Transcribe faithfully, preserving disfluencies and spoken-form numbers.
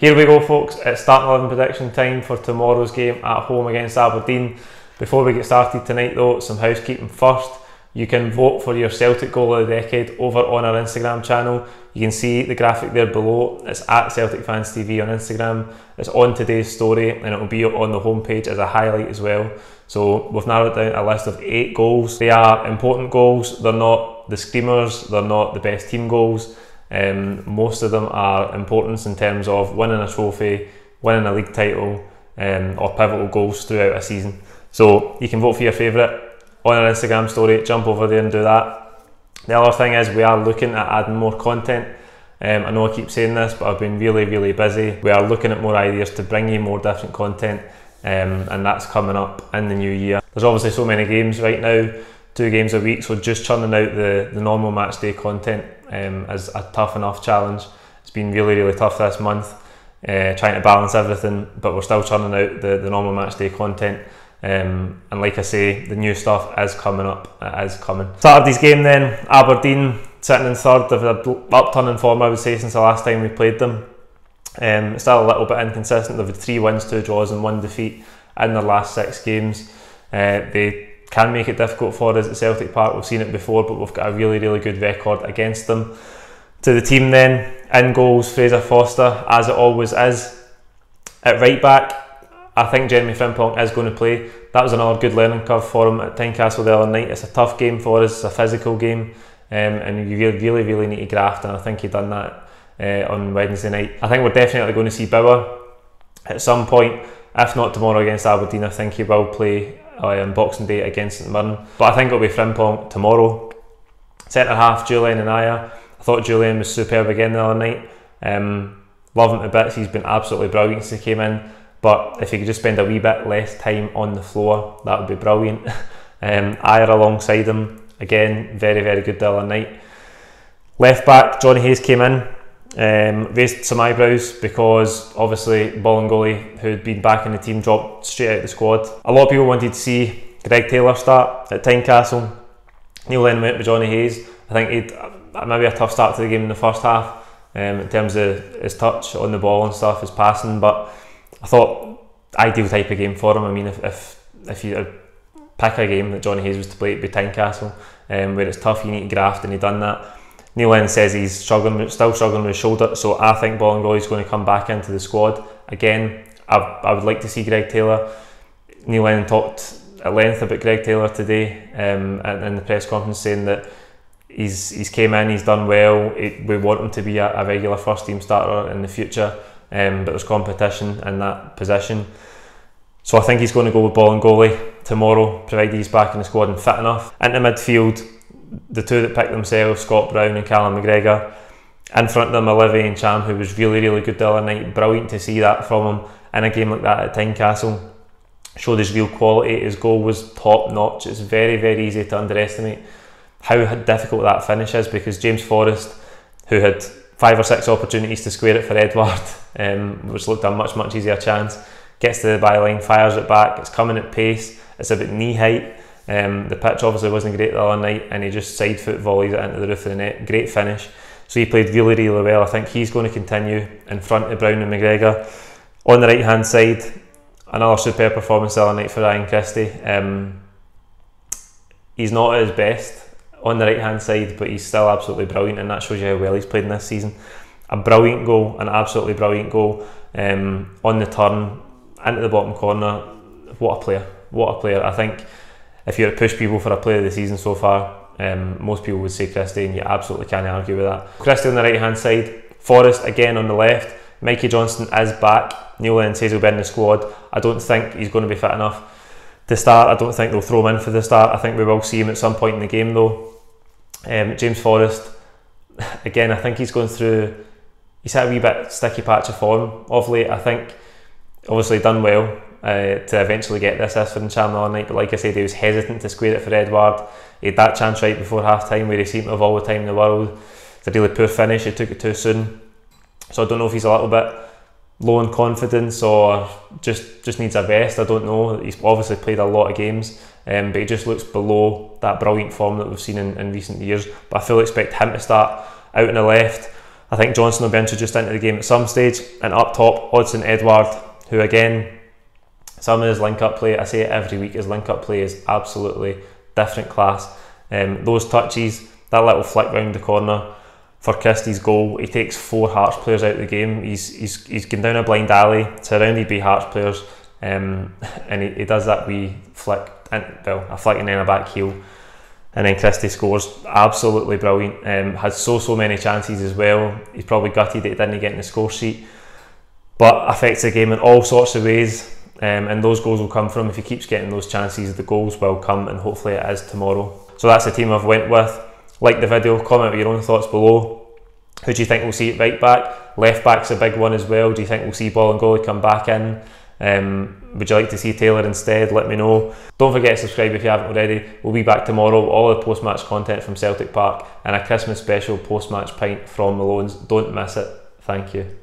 Here we go, folks. It's starting eleven prediction time for tomorrow's game at home against Aberdeen. Before we get started tonight though, some housekeeping first. You can vote for your Celtic goal of the decade over on our Instagram channel. You can see the graphic there below. It's at Celtic Fans T V on Instagram. It's on today's story and it will be on the homepage as a highlight as well. So we've narrowed down a list of eight goals. They are important goals. They're not the screamers. They're not the best team goals. Um, most of them are importance in terms of winning a trophy, winning a league title, um, or pivotal goals throughout a season. So you can vote for your favourite on our Instagram story. Jump over there and do that. The other thing is we are looking at adding more content. Um, I know I keep saying this, but I've been really, really busy. We are looking at more ideas to bring you more different content, um, and that's coming up in the new year. There's obviously so many games right now, two games a week, so just churning out the, the normal match day content um, is a tough enough challenge. It's been really, really tough this month, uh, trying to balance everything, but we're still churning out the, the normal match day content. Um, and like I say, the new stuff is coming up, it is coming. Saturday's game then, Aberdeen sitting in third, they've had an upturn in form I would say since the last time we played them. Um, still a little bit inconsistent, they've had three wins, two draws and one defeat in their last six games. Uh, they can make it difficult for us at Celtic Park, we've seen it before, but we've got a really, really good record against them. To the team then, in goals, Fraser Foster, as it always is. At right back, I think Jeremie Frimpong is going to play. That was another good learning curve for him at Tynecastle the other night. It's a tough game for us, it's a physical game, um, and you really, really need to graft, and I think he done that uh, on Wednesday night. I think we're definitely going to see Bauer at some point, if not tomorrow against Aberdeen. I think he will play on Boxing Day against St Mirren, but I think it'll be Frimpong tomorrow. Centre half, Julian Ayer. I thought Julian was superb again the other night. Um, love him to bits, he's been absolutely brilliant since he came in. But if you could just spend a wee bit less time on the floor, that would be brilliant. um, Ayer alongside him, again, very, very good the other night. Left back, Johnny Hayes came in, um, raised some eyebrows because obviously Bolingoli, who had been back in the team, dropped straight out of the squad. A lot of people wanted to see Greg Taylor start at Tynecastle. Neil Lennon went with Johnny Hayes. I think he'd maybe a tough start to the game in the first half um, in terms of his touch on the ball and stuff, his passing, but I thought ideal type of game for him. I mean, if if, if you pick a game that Johnny Hayes was to play, it'd be Tynecastle, um, where it's tough, you need to graft, and he done that. Neil Lennon says he's struggling, still struggling with his shoulder, so I think Bolingoli is going to come back into the squad. Again, I, I would like to see Greg Taylor. Neil Lennon talked at length about Greg Taylor today um, in the press conference, saying that he's he's came in, he's done well, it, we want him to be a, a regular first team starter in the future. Um, but there's competition in that position, so I think he's going to go with Bolingoli tomorrow, provided he's back in the squad and fit enough. Into midfield, the two that picked themselves, Scott Brown and Callum McGregor. In front of them, Olivier Cham, who was really, really good the other night. Brilliant to see that from him in a game like that at Tynecastle. Showed his real quality. His goal was top notch. It's very, very easy to underestimate how difficult that finish is, because James Forrest, who had five or six opportunities to square it for Edward, um, which looked a much, much easier chance. Gets to the byline, fires it back, it's coming at pace, it's about knee height. Um, the pitch obviously wasn't great the other night, and he just side foot volleys it into the roof of the net. Great finish. So he played really, really well. I think he's going to continue in front of Brown and McGregor. On the right hand side, another superb performance the other night for Ryan Christie. Um, he's not at his best on the right hand side, but he's still absolutely brilliant, and that shows you how well he's played in this season. A brilliant goal, an absolutely brilliant goal, um, on the turn, into the bottom corner. What a player, what a player. I think if you were to push people for a player of the season so far, um, most people would say Christie, and you absolutely can't argue with that. Christie on the right hand side, Forrest again on the left. Mikey Johnston is back, Neil Lennon says he'll be in the squad. I don't think he's going to be fit enough to start. I don't think they'll throw him in for the start. I think we will see him at some point in the game though. Um, James Forrest, again, I think he's going through, he's had a wee bit sticky patch of form of late. I think obviously done well uh, to eventually get this assist for the Cham the other night, but like I said, he was hesitant to square it for Edward. He had that chance right before half time where he seemed to have all the time in the world. It's a really poor finish, he took it too soon. So I don't know if he's a little bit low in confidence or just just needs a rest. I don't know. He's obviously played a lot of games, um, but he just looks below that brilliant form that we've seen in, in recent years. But I fully expect him to start out on the left. I think Johnson will be introduced into the game at some stage. And up top, Odsonne Édouard, who again, some of his link-up play, I say it every week, his link-up play is absolutely different class. Um, those touches, that little flick round the corner for Christie's goal, he takes four Hearts players out of the game. He's he's he's gone down a blind alley, surrounded by Hearts players, um, and he, he does that wee flick, and well, a flick and then a back heel. And then Christie scores, absolutely brilliant. Um, had so, so many chances as well. He's probably gutted that he didn't get in the score sheet, but affects the game in all sorts of ways. Um, and those goals will come from, if he keeps getting those chances, the goals will come, and hopefully it is tomorrow. So that's the team I've went with. Like the video, comment with your own thoughts below. Who do you think we'll see at right back? Left back's a big one as well. Do you think we'll see Bolingoli come back in? Um, would you like to see Taylor instead? Let me know. Don't forget to subscribe if you haven't already. We'll be back tomorrow with all the post-match content from Celtic Park and a Christmas special post-match pint from Malone's. Don't miss it. Thank you.